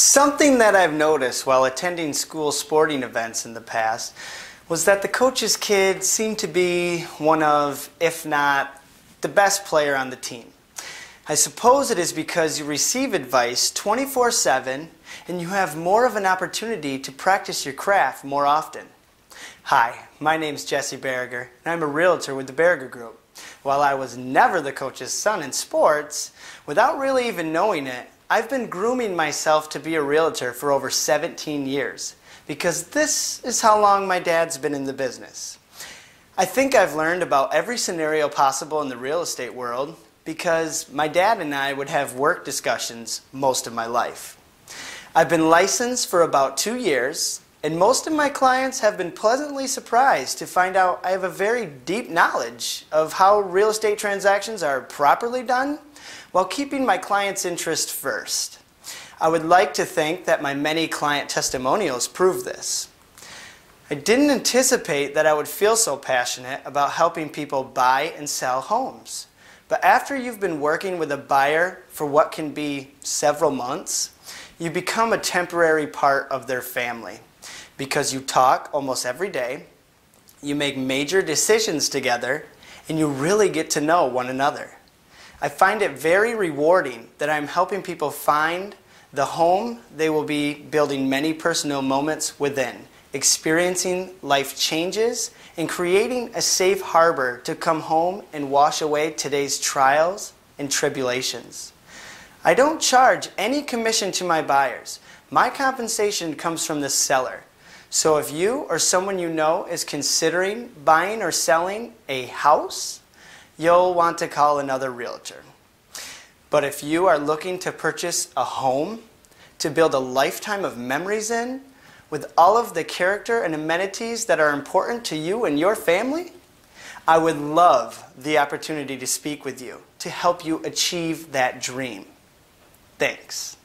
Something that I've noticed while attending school sporting events in the past was that the coach's kid seemed to be one of, if not, the best player on the team. I suppose it is because you receive advice 24/7 and you have more of an opportunity to practice your craft more often. Hi, my name's Jesse Baragar and I'm a realtor with the Baragar Group. While I was never the coach's son in sports, without really even knowing it, I've been grooming myself to be a realtor for over 17 years because this is how long my dad's been in the business. I think I've learned about every scenario possible in the real estate world because my dad and I would have work discussions most of my life. I've been licensed for about 2 years and most of my clients have been pleasantly surprised to find out I have a very deep knowledge of how real estate transactions are properly done while keeping my client's interest first. I would like to think that my many client testimonials prove this. I didn't anticipate that I would feel so passionate about helping people buy and sell homes. But after you've been working with a buyer for what can be several months, you become a temporary part of their family because you talk almost every day, you make major decisions together, and you really get to know one another. I find it very rewarding that I'm helping people find the home they will be building many personal moments within, experiencing life changes, and creating a safe harbor to come home and wash away today's trials and tribulations. I don't charge any commission to my buyers. My compensation comes from the seller. So if you or someone you know is considering buying or selling a house, you'll want to call another realtor. But if you are looking to purchase a home to build a lifetime of memories in, with all of the character and amenities that are important to you and your family, I would love the opportunity to speak with you to help you achieve that dream. Thanks.